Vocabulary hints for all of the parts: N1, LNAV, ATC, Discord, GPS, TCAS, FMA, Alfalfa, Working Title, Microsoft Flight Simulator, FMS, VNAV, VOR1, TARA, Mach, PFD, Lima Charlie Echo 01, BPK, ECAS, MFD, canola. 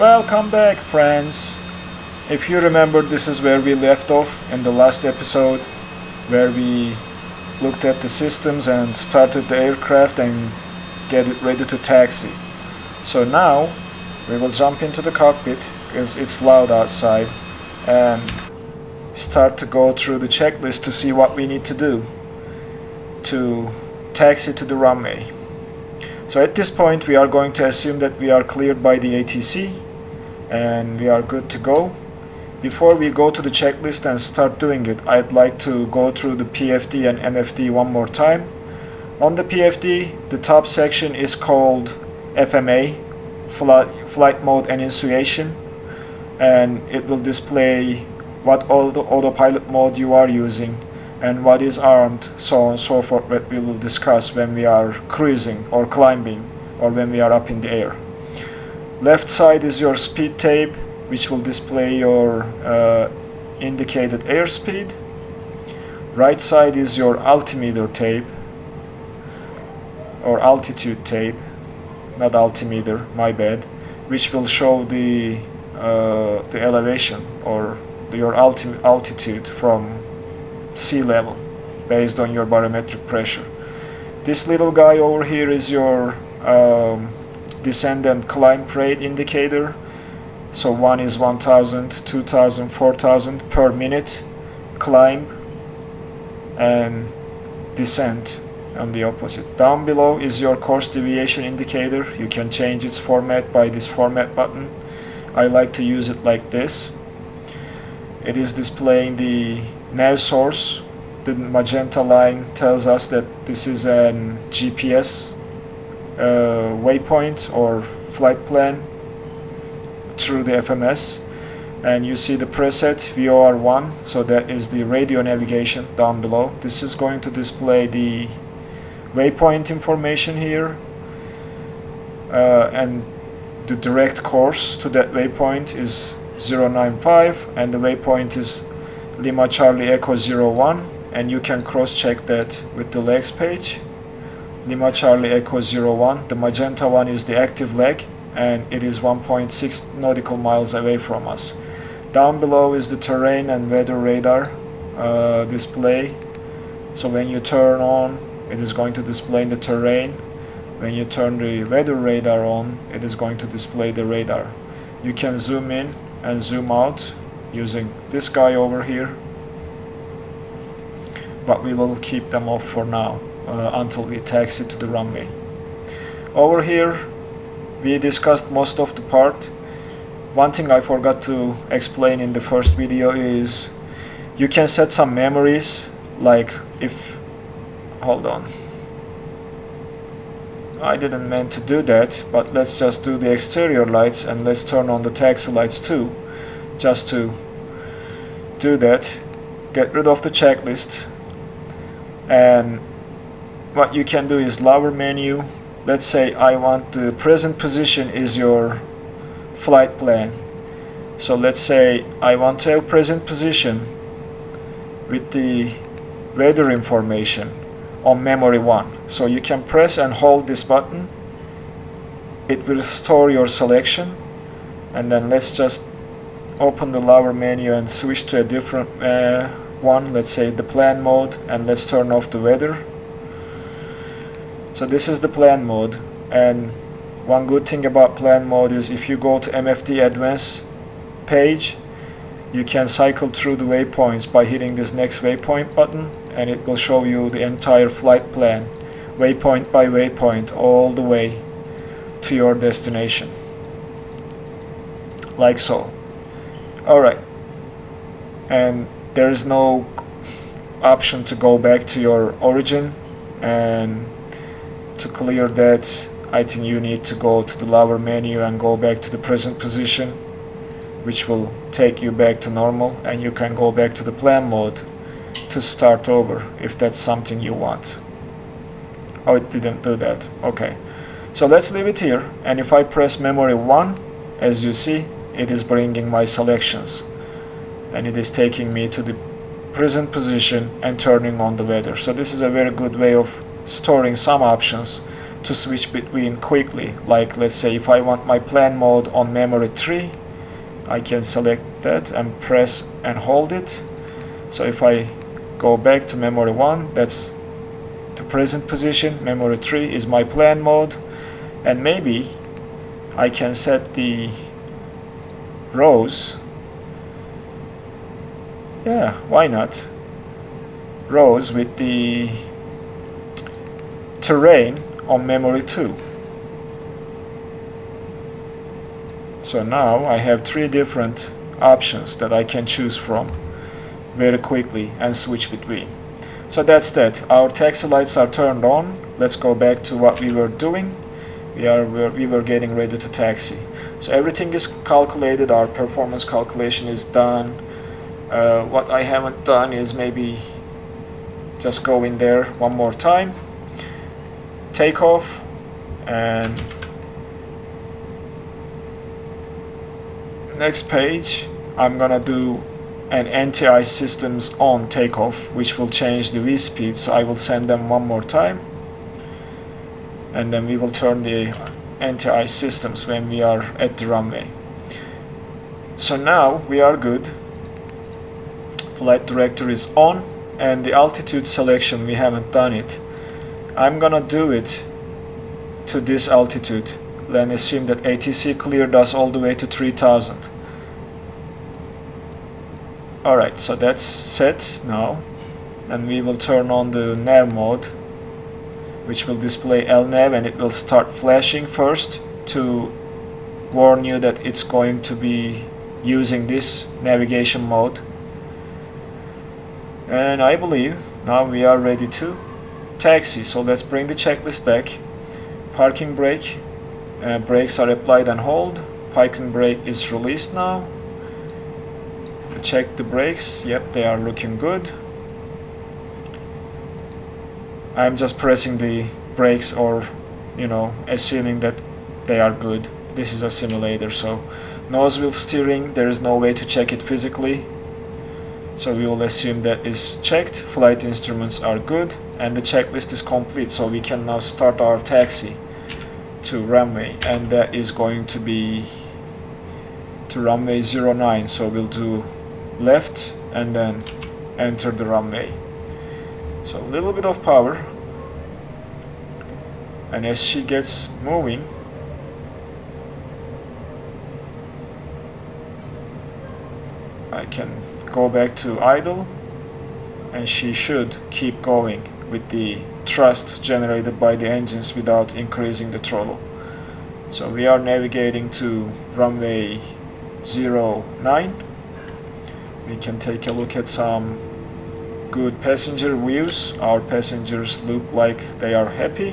Welcome back, friends. If you remember, this is where we left off in the last episode, where we looked at the systems and started the aircraft and get it ready to taxi. So now we will jump into the cockpit because it's loud outside and start to go through the checklist to see what we need to do to taxi to the runway. So at this point we are going to assume that we are cleared by the ATC and we are good to go. Before we go to the checklist and start doing it, I'd like to go through the PFD and MFD one more time. On the PFD, the top section is called FMA, Flight Mode and Initiation, and it will display what autopilot mode you are using and what is armed, so on and so forth, that we will discuss when we are cruising or climbing or when we are up in the air. Left side is your speed tape, which will display your indicated airspeed. Right side is your altimeter tape or altitude tape, not altimeter, my bad, which will show the elevation or your altitude from sea level based on your barometric pressure. This little guy over here is your descend and climb rate indicator. So one is 1000, 2000, 4000 per minute climb and descent on the opposite. Down below is your course deviation indicator. You can change its format by this format button. I like to use it like this. It is displaying the nav source. The magenta line tells us that this is an GPS waypoint or flight plan through the FMS, and you see the preset VOR1, so that is the radio navigation down below. This is going to display the waypoint information here and the direct course to that waypoint is 095 and the waypoint is Lima Charlie Echo 01, and you can cross-check that with the legs page. Lima Charlie Echo 01, the magenta one is the active leg, and it is 1.6 nautical miles away from us. Down below is the terrain and weather radar display. So when you turn on, it is going to display the terrain. When you turn the weather radar on, it is going to display the radar. You can zoom in and zoom out using this guy over here, but we will keep them off for now until we taxi to the runway. Over here we discussed most of the part. One thing I forgot to explain in the first video is you can set some memories, like if, hold on, I didn't mean to do that, but let's just do the exterior lights and let's turn on the taxi lights too. Just to do that, get rid of the checklist, and what you can do is lower menu. Let's say I want the present position is your flight plan, so let's say I want to have present position with the weather information on memory 1. So you can press and hold this button, it will store your selection, and then let's just open the lower menu and switch to a different one, let's say the plan mode, and let's turn off the weather. So this is the plan mode, and one good thing about plan mode is if you go to MFD advanced page, you can cycle through the waypoints by hitting this next waypoint button, and it will show you the entire flight plan, waypoint by waypoint, all the way to your destination, like so. Alright, and there is no option to go back to your origin, and to clear that I think you need to go to the lower menu and go back to the present position, which will take you back to normal, and you can go back to the plan mode to start over if that's something you want. Oh, it didn't do that. Okay, so let's leave it here, and if I press memory 1, as you see, it is bringing my selections and it is taking me to the present position and turning on the weather. So this is a very good way of storing some options to switch between quickly. Like let's say if I want my plan mode on memory 3, I can select that and press and hold it. So if I go back to memory 1, that's the present position, memory 3 is my plan mode, and maybe I can set the rows, yeah, why not, rows with the terrain on memory 2. So now I have 3 different options that I can choose from very quickly and switch between. So that's that. Our taxi lights are turned on. Let's go back to what we were doing. We were getting ready to taxi. So everything is calculated. Our performance calculation is done. What I haven't done is maybe just go in there one more time. Take off and next page. I'm gonna do an NTI systems on takeoff, which will change the V speed. So I will send them one more time, and then we will turn the NTI systems when we are at the runway. So now we are good. Flight director is on, and the altitude selection, we haven't done it. I'm gonna do it to this altitude. Then assume that ATC cleared us all the way to 3000. Alright, so that's set now, and we will turn on the nav mode, which will display LNAV, and it will start flashing first to warn you that it's going to be using this navigation mode. And I believe now we are ready to taxi. So let's bring the checklist back. Parking brake, brakes are applied and hold. Parking brake is released now. Check the brakes. Yep, they are looking good. I'm just pressing the brakes, or you know, assuming that they are good. This is a simulator, so nose wheel steering, there is no way to check it physically, so we will assume that is checked. Flight instruments are good, and the checklist is complete, so we can now start our taxi to runway, and that is going to be to runway 09. So we'll do left and then enter the runway. So a little bit of power, and as she gets moving, I can go back to idle, and she should keep going with the thrust generated by the engines without increasing the throttle. So we are navigating to runway 09. We can take a look at some good passenger views. Our passengers look like they are happy,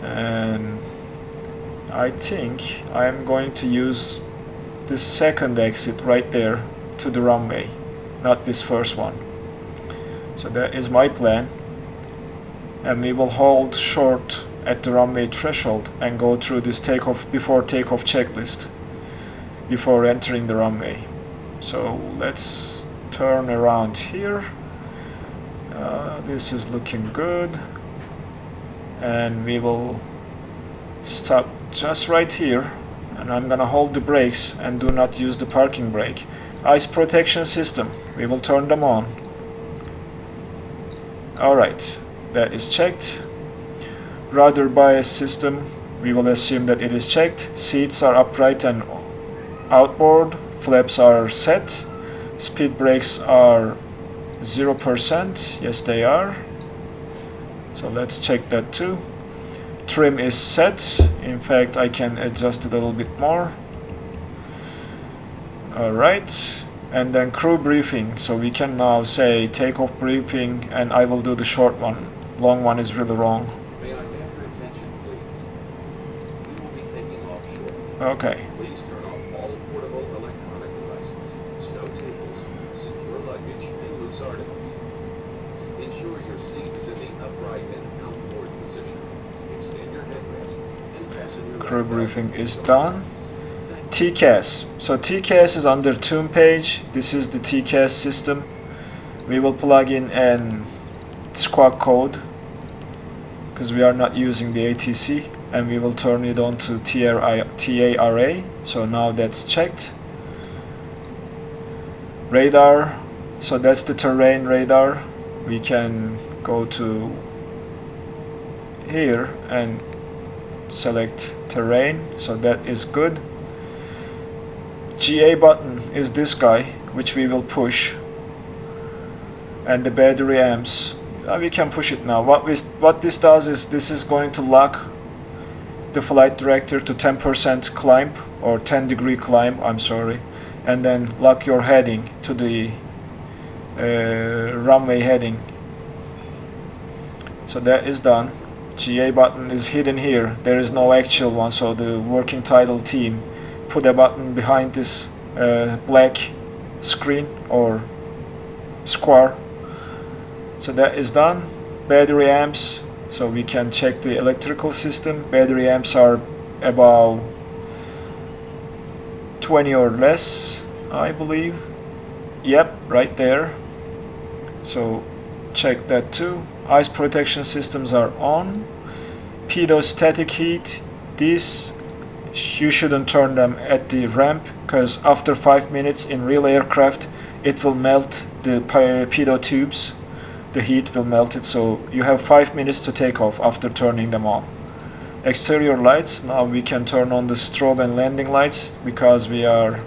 and I think I am going to use the second exit right there to the runway, not this first one. So that is my plan, and we will hold short at the runway threshold and go through this takeoff before takeoff checklist before entering the runway. So let's turn around here. This is looking good, and we will stop just right here, and I'm gonna hold the brakes and do not use the parking brake. Ice protection system, we will turn them on. Alright, that is checked. Rudder bias system, we will assume that it is checked. Seats are upright and outboard, flaps are set. Speed brakes are 0%, yes they are, so let's check that too. Trim is set, in fact I can adjust it a little bit more. Alright, and then crew briefing, so we can now say takeoff briefing, and I will do the short one, long one is really wrong. May I have your attention please? We will be taking off shortly. Okay. Please turn off all portable electronic devices, snow tables, secure luggage, and loose articles. Ensure your seat is in the upright and outboard position. Extend your headrest and fasten your... Crew briefing is done. TCAS. So TCAS is under Tune page. This is the TCAS system. We will plug in an squawk code because we are not using the ATC, and we will turn it on to TARA. So now that's checked. Radar, so that's the terrain radar. We can go to here and select terrain, so that is good. GA button is this guy, which we will push, and the battery amps, we can push it now. What this does is this is going to lock the flight director to 10% climb, or 10-degree climb, I'm sorry, and then lock your heading to the runway heading. So that is done. GA button is hidden here, there is no actual one, so the working title team put a button behind this black screen or square. So that is done. Battery amps, so we can check the electrical system. Battery amps are about 20 or less, I believe. Yep, right there. So check that too. Ice protection systems are on. Pedostatic heat, these you shouldn't turn them at the ramp, because after 5 minutes in real aircraft it will melt the pedo tubes, the heat will melt it, so you have 5 minutes to take off after turning them on. Exterior lights, now we can turn on the strobe and landing lights because we are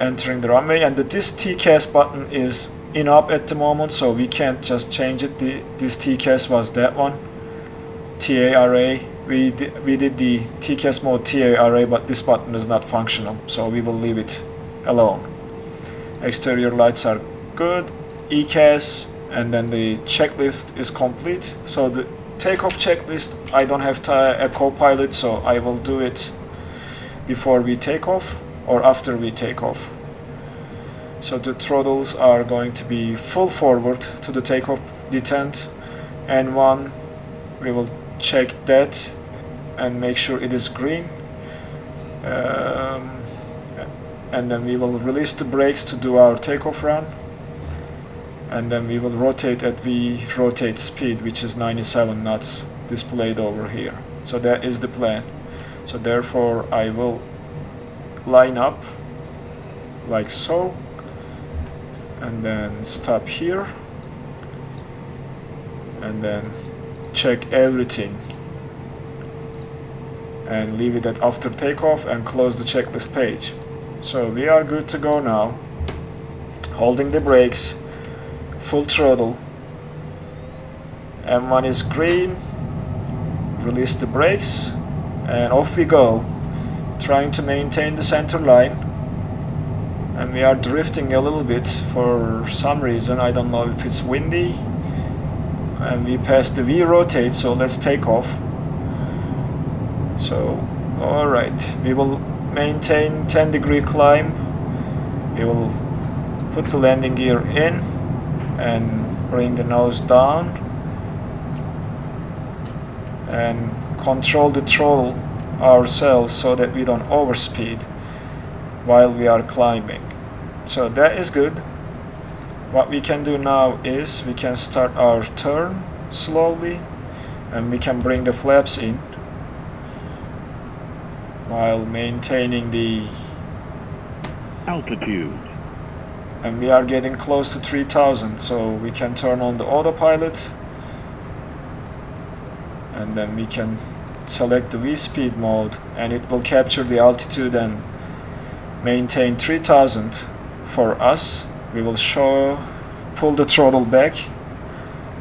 entering the runway, and this TCAS button is in up at the moment, so we can't just change it. This TCAS was that one, TARA. We did the TCAS mode TARA, but this button is not functional, so we will leave it alone. Exterior lights are good. ECAS, and then the checklist is complete. So the takeoff checklist, I don't have a co-pilot, so I will do it before we take off, or after we take off. So the throttles are going to be full forward to the takeoff detent. N1, we will check that and make sure it is green, and then we will release the brakes to do our takeoff run, and then we will rotate at the rotate speed, which is 97 knots displayed over here. So that is the plan. So therefore I will line up like so, and then stop here, and then check everything and leave it at after takeoff and close the checklist page. So we are good to go now. Holding the brakes, full throttle, M1 is green, release the brakes, and off we go, trying to maintain the center line. And we are drifting a little bit for some reason, I don't know if it's windy. And we pass the V rotate, so let's take off. So alright, we will maintain 10-degree climb. We will put the landing gear in and bring the nose down and control the throttle ourselves so that we don't overspeed while we are climbing. So that is good. What we can do now is we can start our turn slowly, and we can bring the flaps in while maintaining the altitude. And we are getting close to 3000, so we can turn on the autopilot, and then we can select the V-speed mode, and it will capture the altitude and maintain 3000 for us. We will pull the throttle back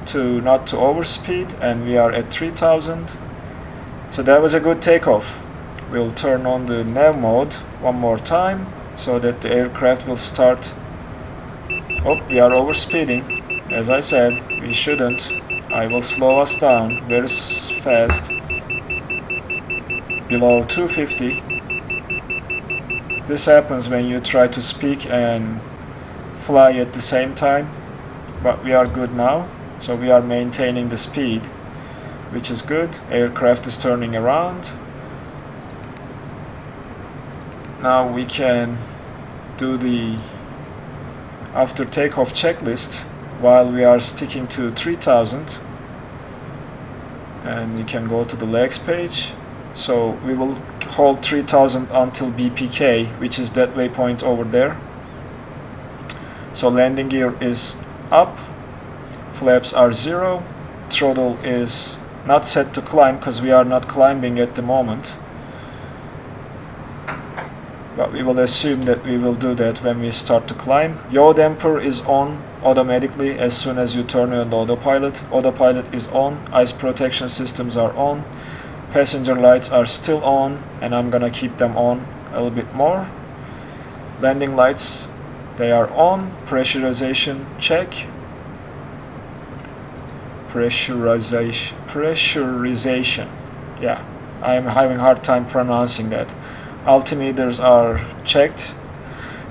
to not to overspeed, and we are at 3000. So that was a good takeoff. We'll turn on the nav mode one more time so that the aircraft will start. Oh, we are overspeeding. As I said, we shouldn't. I will slow us down very fast, below 250. This happens when you try to speak and fly at the same time, but we are good now, so we are maintaining the speed, which is good. Aircraft is turning around. Now we can do the after takeoff checklist while we are sticking to 3000, and you can go to the legs page. So we will hold 3000 until BPK, which is that waypoint over there. So landing gear is up, flaps are 0, throttle is not set to climb because we are not climbing at the moment. But we will assume that we will do that when we start to climb. Yaw damper is on automatically as soon as you turn on the autopilot. Autopilot is on, ice protection systems are on, passenger lights are still on, and I'm gonna keep them on a little bit more. Landing lights, they are on. Pressurization check. Pressurization. Yeah, I'm having a hard time pronouncing that. Altimeters are checked,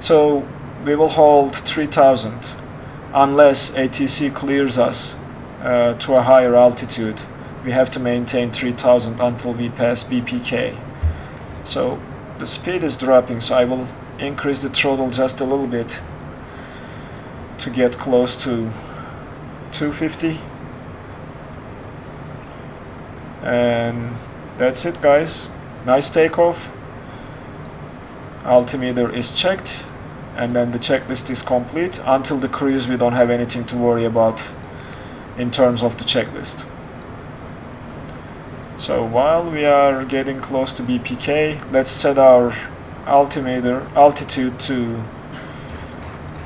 so we will hold 3000 unless ATC clears us to a higher altitude. We have to maintain 3000 until we pass BPK. So the speed is dropping, so I will increase the throttle just a little bit to get close to 250, and that's it, guys. Nice takeoff. Altimeter is checked, and then the checklist is complete. Until the cruise, we don't have anything to worry about in terms of the checklist. So while we are getting close to BPK, let's set our altimeter altitude to,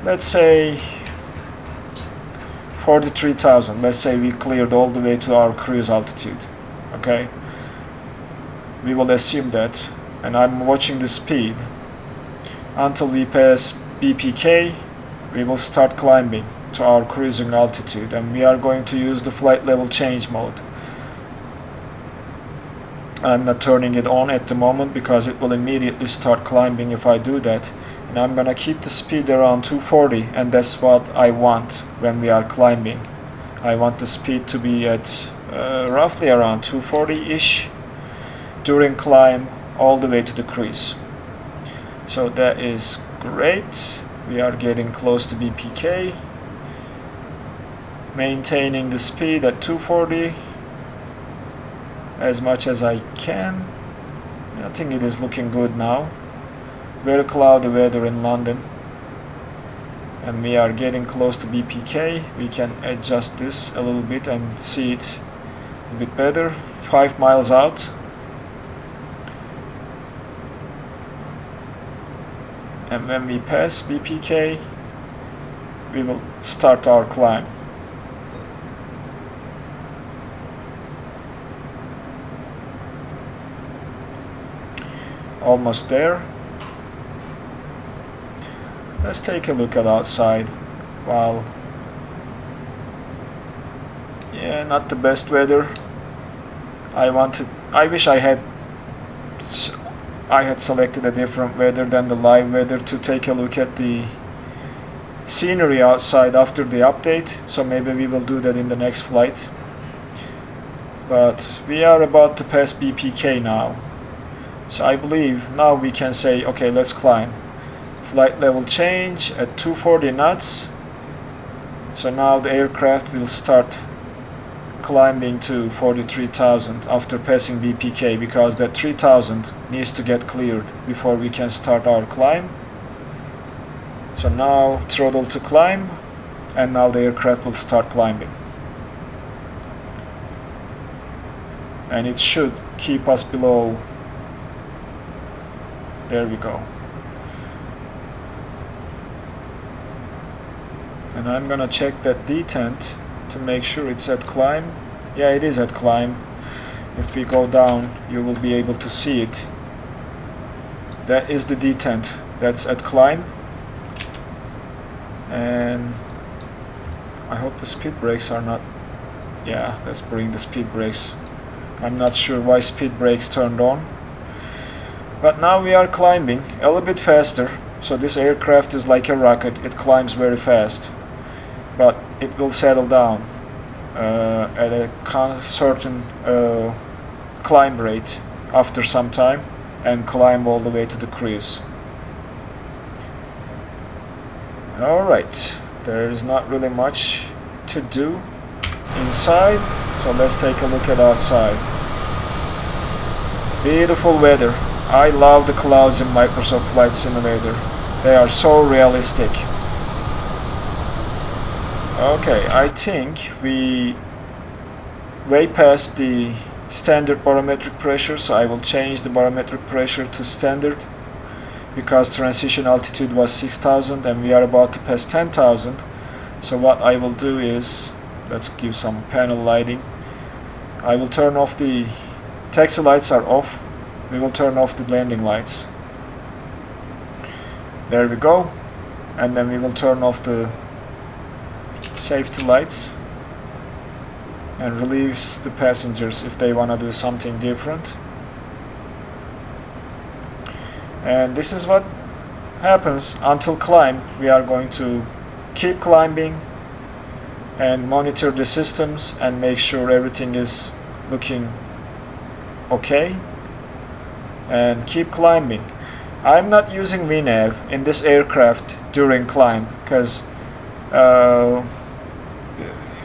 let's say, 43,000. Let's say we cleared all the way to our cruise altitude. Okay, we will assume that, and I'm watching the speed. Until we pass BPK, we will start climbing to our cruising altitude, and we are going to use the flight level change mode. I'm not turning it on at the moment because it will immediately start climbing if I do that, and I'm gonna keep the speed around 240, and that's what I want when we are climbing. I want the speed to be at roughly around 240-ish during climb all the way to the cruise. So that is great. We are getting close to BPK, maintaining the speed at 240 as much as I can. I think it is looking good now. Very cloudy weather in London, and we are getting close to BPK. We can adjust this a little bit and see it a bit better. 5 miles out, and when we pass BPK, we will start our climb. Almost there. Let's take a look at outside. Well, yeah, not the best weather. I wish I had selected a different weather than the live weather to take a look at the scenery outside after the update, so maybe we will do that in the next flight. But we are about to pass BPK now, so I believe now we can say, okay, let's climb. Flight level change at 240 knots, so now the aircraft will start climbing to 43,000 after passing BPK, because that 3,000 needs to get cleared before we can start our climb. So now throttle to climb, and now the aircraft will start climbing, and it should keep us below. There we go. And I'm gonna check that detent to make sure it's at climb. Yeah, it is at climb. If we go down, you will be able to see it. That is the detent, that's at climb. And I hope the speed brakes are not, yeah, let's bring the speed brakes. I'm not sure why speed brakes turned on, but now we are climbing a little bit faster. So this aircraft is like a rocket, it climbs very fast, but it will settle down at a certain climb rate after some time, and climb all the way to the cruise. Alright, there is not really much to do inside, So let's take a look at outside. Beautiful weather. I love the clouds in Microsoft Flight Simulator. They are so realistic. Okay, I think we way past the standard barometric pressure, so I will change the barometric pressure to standard because transition altitude was 6,000 and we are about to pass 10,000. So what I will do is, let's give some panel lighting. I will turn off the taxi lights are off. We will turn off the landing lights. There we go. And then we will turn off the safety lights and relieves the passengers if they want to do something different. And this is what happens until climb. We are going to keep climbing and monitor the systems and make sure everything is looking okay and keep climbing. I'm not using VNAV in this aircraft during climb because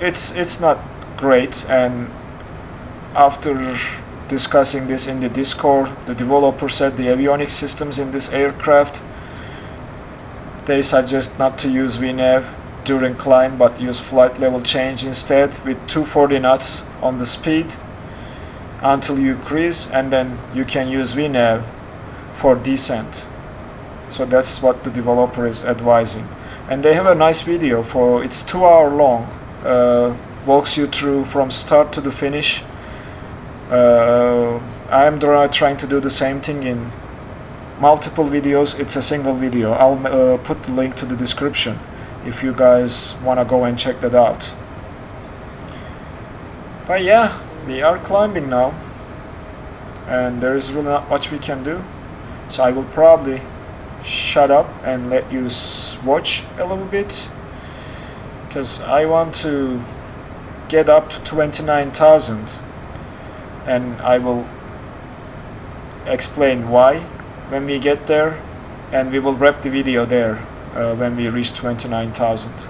it's not great, and after discussing this in the Discord, the developer said the avionics systems in this aircraft, they suggest not to use VNAV during climb but use flight level change instead with 240 knots on the speed until you crease, and then you can use VNAV for descent. So that's what the developer is advising, and they have a nice video for it's 2 hours long, walks you through from start to the finish. I'm trying to do the same thing in multiple videos. It's a single video. I'll put the link to the description if you guys want to go and check that out. But yeah, we are climbing now and there is really not much we can do, so I will probably shut up and let you watch a little bit because I want to get up to 29,000 and I will explain why when we get there, and we will wrap the video there when we reach 29,000.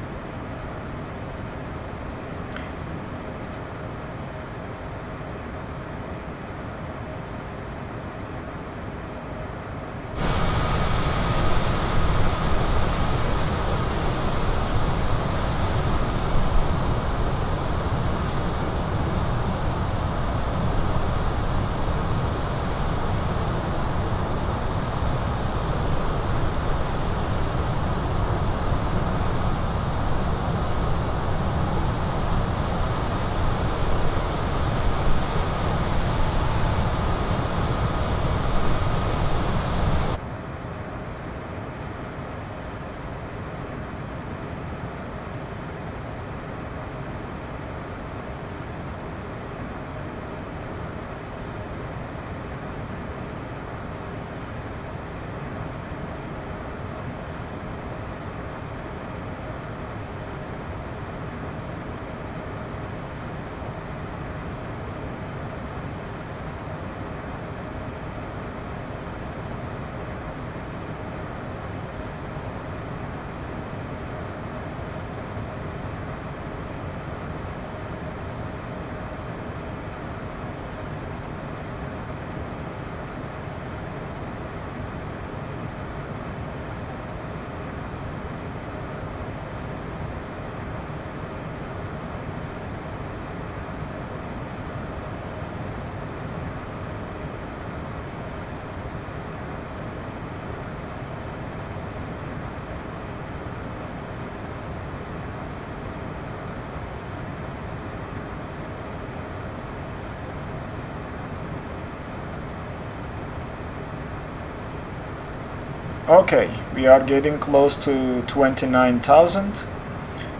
Okay, we are getting close to 29,000,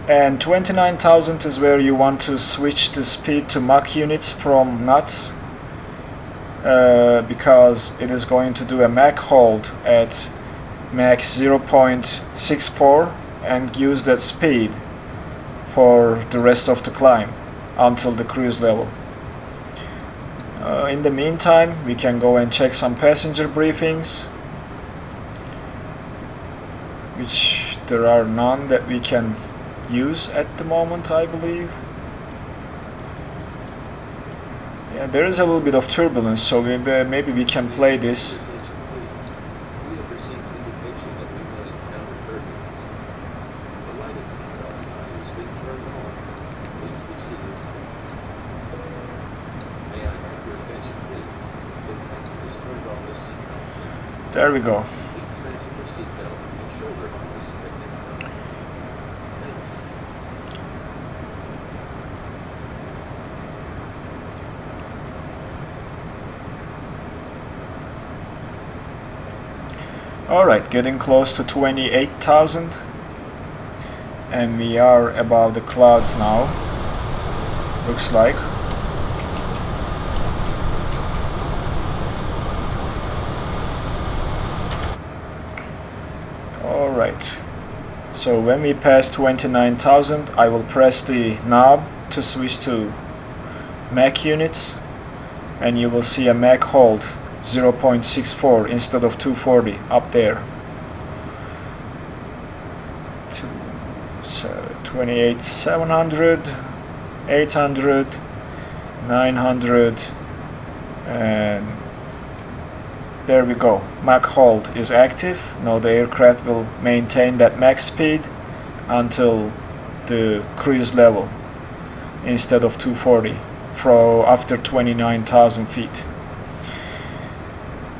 and 29,000 is where you want to switch the speed to Mach units from knots because it is going to do a Mach hold at Mach 0.64 and use that speed for the rest of the climb until the cruise level. In the meantime, we can go and check some passenger briefings, which there are none that we can use at the moment, I believe. Yeah, there is a little bit of turbulence, so maybe we can play this. There we go. Alright, getting close to 28,000 and we are above the clouds now, looks like. Alright, so when we pass 29,000 I will press the knob to switch to Mach units and you will see a Mach hold 0.64 instead of 240 up there. 28,700, 800, 900, and there we go. Mach hold is active. Now the aircraft will maintain that max speed until the cruise level instead of 240 for after 29,000 feet.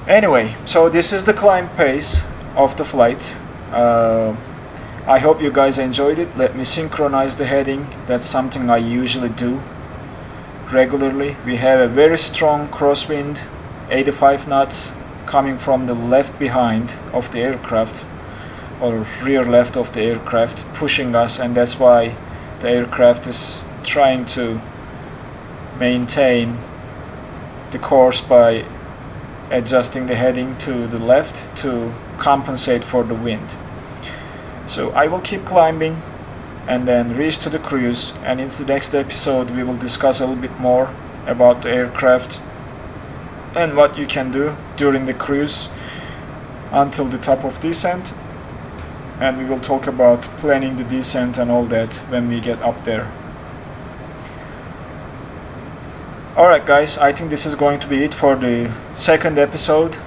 Anyway, so this is the climb pace of the flight. I hope you guys enjoyed it. Let me synchronize the heading. That's something I usually do regularly. We have a very strong crosswind, 85 knots, coming from the left behind of the aircraft or rear left of the aircraft, pushing us, and that's why the aircraft is trying to maintain the course by adjusting the heading to the left to compensate for the wind. So I will keep climbing and then reach to the cruise, and in the next episode we will discuss a little bit more about the aircraft and what you can do during the cruise until the top of descent, and we will talk about planning the descent and all that when we get up there. Alright guys, I think this is going to be it for the second episode.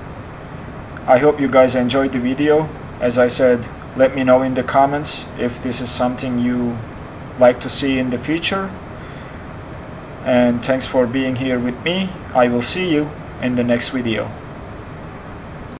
I hope you guys enjoyed the video. As I said, let me know in the comments if this is something you like to see in the future. And thanks for being here with me. I will see you in the next video.